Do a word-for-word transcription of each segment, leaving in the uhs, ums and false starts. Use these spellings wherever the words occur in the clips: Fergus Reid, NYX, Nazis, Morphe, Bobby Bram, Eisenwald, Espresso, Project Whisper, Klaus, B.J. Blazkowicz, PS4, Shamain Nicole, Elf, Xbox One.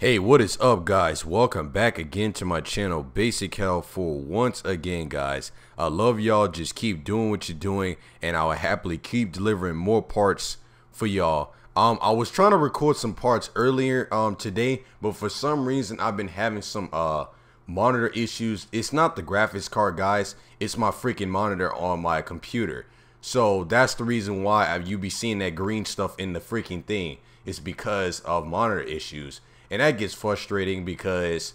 Hey, what is up, guys? Welcome back again to my channel, Basic Health, for once again, guys. I love y'all. Just keep doing what you're doing, and I'll happily keep delivering more parts for y'all. Um, I was trying to record some parts earlier um today, but for some reason I've been having some uh monitor issues. It's not the graphics card, guys. It's my freaking monitor on my computer. So that's the reason why you be seeing that green stuff in the freaking thing. It's because of monitor issues. And that gets frustrating because,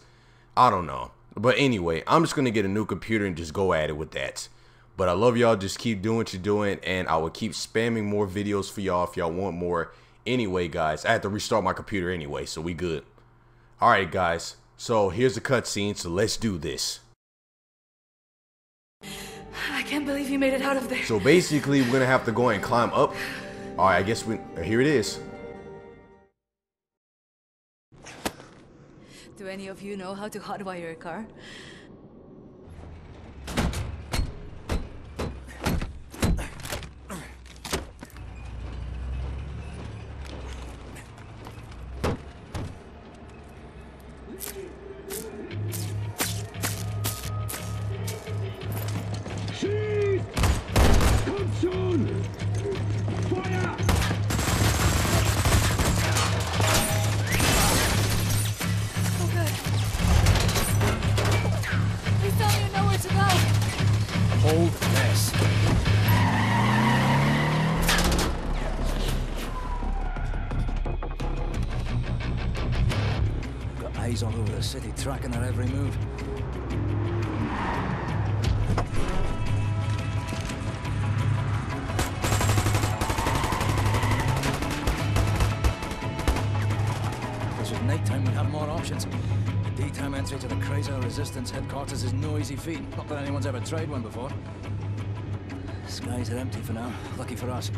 I don't know. But anyway, I'm just going to get a new computer and just go at it with that. But I love y'all. Just keep doing what you're doing. And I will keep spamming more videos for y'all if y'all want more. Anyway, guys, I had to restart my computer anyway, so we good. Alright, guys. So here's the cutscene, so let's do this. I can't believe you made it out of there. So basically, we're going to have to go and climb up. Alright, I guess we... Here it is. Do any of you know how to hotwire a car? All over the city, tracking their every move. Because at night time we have more options. The daytime entry to the Kaiser Resistance headquarters is no easy feat. Not that anyone's ever tried one before. Skies are empty for now. Lucky for us.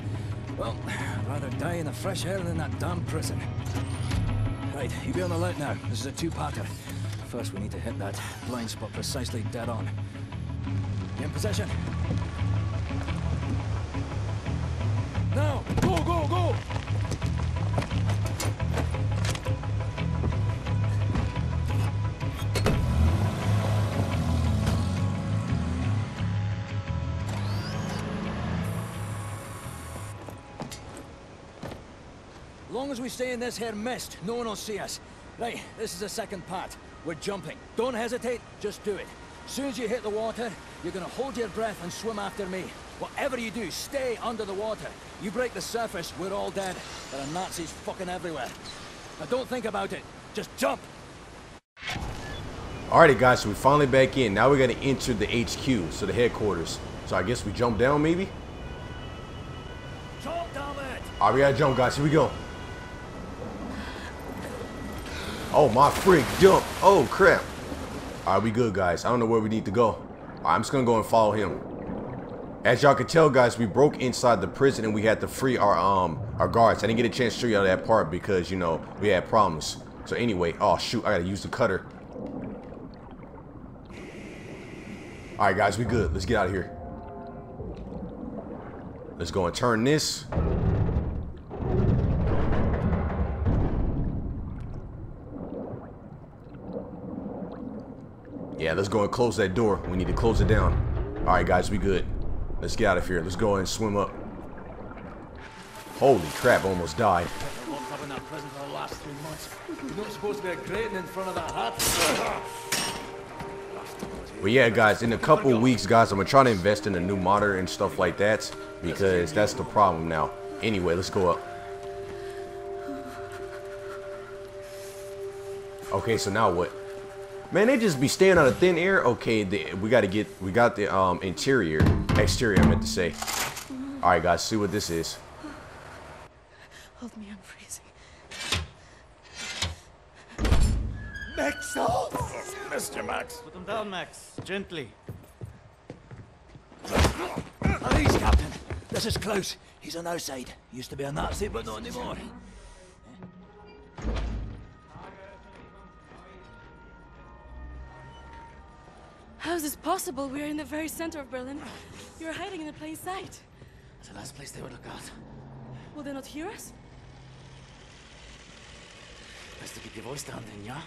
Well, I'd rather die in the fresh air than in that damn prison. Right, you be on alert now. This is a two-parter. First, we need to hit that blind spot precisely dead on. You in possession? Now! Go, go, go! As long as we stay in this here mist, no one will see us. Right, this is the second part. We're jumping. Don't hesitate, just do it. As soon as you hit the water, you're gonna hold your breath and swim after me. Whatever you do, stay under the water. You break the surface, we're all dead. There are Nazis fucking everywhere. Now don't think about it, just jump! Alrighty guys, so we're finally back in. Now we're gonna enter the H Q, so the headquarters. So I guess we jump down maybe? Jump down it! Alright, we gotta jump guys, here we go. Oh my freak jump. Oh crap. Alright, we good guys. I don't know where we need to go. Right, I'm just gonna go and follow him. As y'all can tell guys, we broke inside the prison and we had to free our um our guards. I didn't get a chance to show y'all that part because you know we had problems. So anyway, oh shoot, I gotta use the cutter. Alright guys, we good. Let's get out of here. Let's go and turn this. Yeah, let's go and close that door. We need to close it down. All right, guys, we good. Let's get out of here. Let's go and swim up. Holy crap, almost died. Locked up in that prison for the last three months. You're not supposed to be a grating in front of that hut. But yeah, guys, in a couple of weeks, guys, I'm gonna try to invest in a new monitor and stuff like that because that's the problem now. Anyway, let's go up. Okay, so now what? Man, they just be staying out of thin air. Okay, the, we gotta get, we got the um, interior, exterior I meant to say. All right, guys, see what this is. Hold me, I'm freezing. Max, help! Mister Max. Put him down, Max, gently. Please, Captain. This is Klaus. He's on our side. Used to be a Nazi, but not anymore. How is this possible? We're in the very center of Berlin. You're hiding in plain sight. It's the last place they would look out. Will they not hear us? I Hast du die gewusst an den, ja?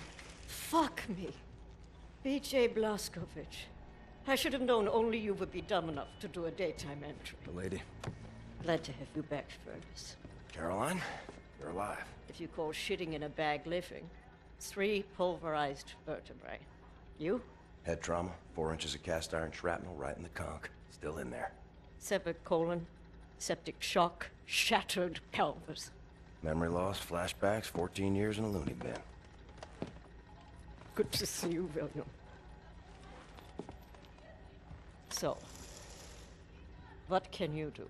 Fuck me. B J. Blazkowicz. I should have known only you would be dumb enough to do a daytime entry. Milady. Glad to have you back, Fergus. Caroline, you're alive. If you call shitting in a bag living, three pulverized vertebrae. You? Head trauma, four inches of cast iron shrapnel right in the conch. Still in there. Severed colon, septic shock, shattered pelvis. Memory loss, flashbacks, fourteen years in a loony bin. Good to see you, William. So, what can you do?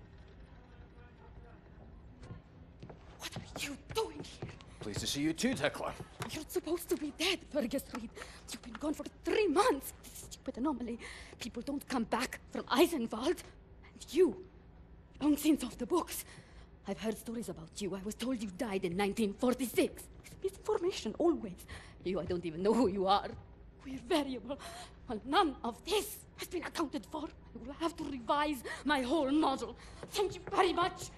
What are you doing here? Pleased to see you too, Tekla. You're supposed to be dead, Fergus Reid. You've been gone for three months. This stupid anomaly. People don't come back from Eisenwald. And you, long since off the books. I've heard stories about you. I was told you died in nineteen forty-six. Misinformation, always. You, I don't even know who you are. We're variable. Well, none of this has been accounted for. I will have to revise my whole model. Thank you very much.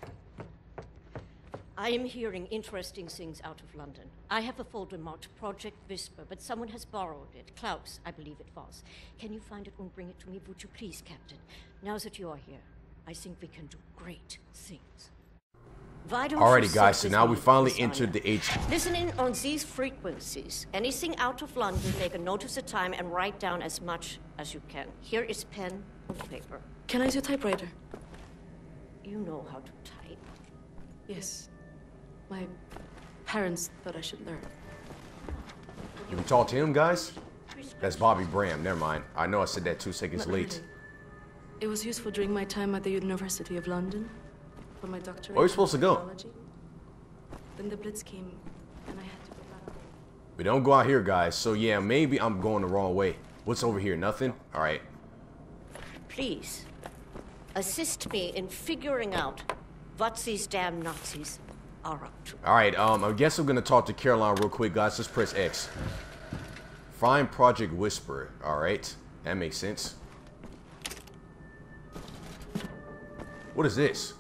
I am hearing interesting things out of London. I have a folder marked Project Whisper, but someone has borrowed it. Klaus, I believe it was. Can you find it and bring it to me, would you please, Captain? Now that you are here, I think we can do great things. Alrighty guys, so now we finally entered the H Q. Listening on these frequencies, anything out of London, make a note of the time and write down as much as you can. Here is pen and paper. Can I use your typewriter? You know how to type. Yes. My parents thought I should learn. Can we talk to him, guys? That's Bobby Bram, never mind. I know I said that two seconds Not late. Really. It was useful during my time at the University of London. For my doctorate. Where are we supposed to go? Then the blitz came and I had to go back. We don't go out here, guys. So yeah, maybe I'm going the wrong way. What's over here? Nothing? Alright. Please assist me in figuring out what these damn Nazis are up to. Alright, um, I guess I'm gonna talk to Caroline real quick, guys. Let's press X. Find Project Whisper. Alright. That makes sense. What is this?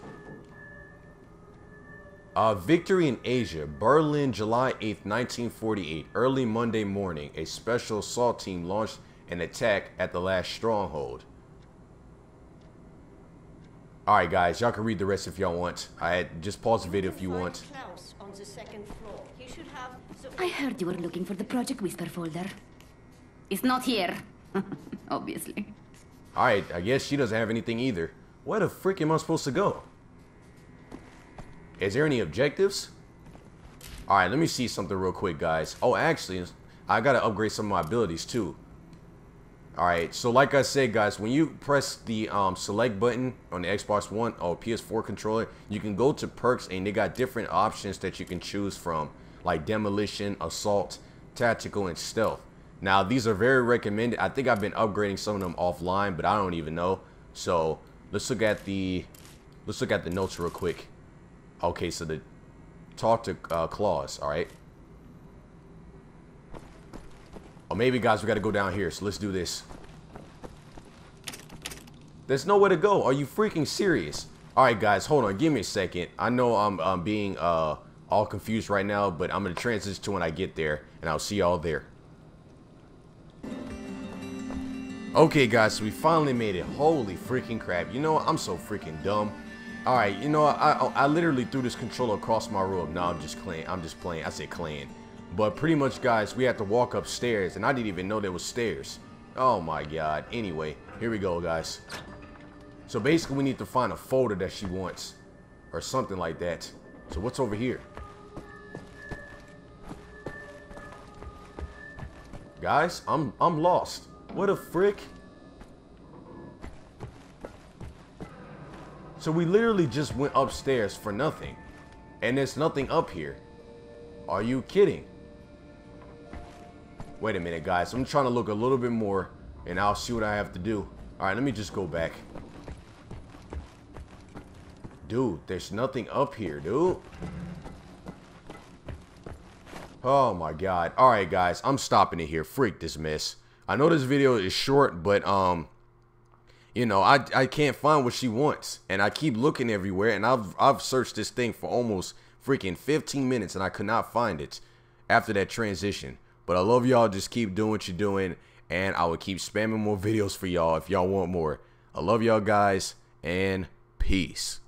Uh, victory in Asia, Berlin, July eighth, nineteen forty-eight. Early Monday morning, a special assault team launched an attack at the last stronghold. Alright guys, y'all can read the rest if y'all want. I just pause the video if you want. Klaus on the second floor. He should have the... I heard you were looking for the Project Whisper folder. It's not here. Obviously. Alright, I guess she doesn't have anything either. Where the frick am I supposed to go? Is there any objectives? Alright, let me see something real quick, guys. Oh, actually, I gotta upgrade some of my abilities, too. Alright, so like I said, guys, when you press the um, select button on the Xbox One or P S four controller, you can go to perks, and they got different options that you can choose from, like demolition, assault, tactical, and stealth. Now, these are very recommended. I think I've been upgrading some of them offline, but I don't even know. So, let's look at the, let's look at the notes real quick. Okay, so the talk to uh, Klaus, all right? Or maybe, guys, we got to go down here, so let's do this. There's nowhere to go. Are you freaking serious? All right, guys, hold on. Give me a second. I know I'm, I'm being uh, all confused right now, but I'm going to transition to when I get there, and I'll see y'all there. Okay, guys, so we finally made it. Holy freaking crap. You know what? I'm so freaking dumb. All right, you know, I, I I literally threw this controller across my room. No, I'm just playing. I'm just playing. I said clan, but pretty much, guys, we had to walk upstairs, and I didn't even know there was stairs. Oh my God. Anyway, here we go, guys. So basically, we need to find a folder that she wants, or something like that. So what's over here, guys? I'm I'm lost. What a frick. So we literally just went upstairs for nothing. And there's nothing up here. Are you kidding? Wait a minute, guys. I'm trying to look a little bit more, and I'll see what I have to do. Alright, let me just go back. Dude, there's nothing up here, dude. Oh my God. Alright, guys. I'm stopping it here. Freak this mess. I know this video is short, but um... you know, I, I can't find what she wants, and I keep looking everywhere, and I've, I've searched this thing for almost freaking fifteen minutes, and I could not find it. after that transition. But I love y'all. Just keep doing what you're doing, and I will keep spamming more videos for y'all if y'all want more. I love y'all guys, and peace.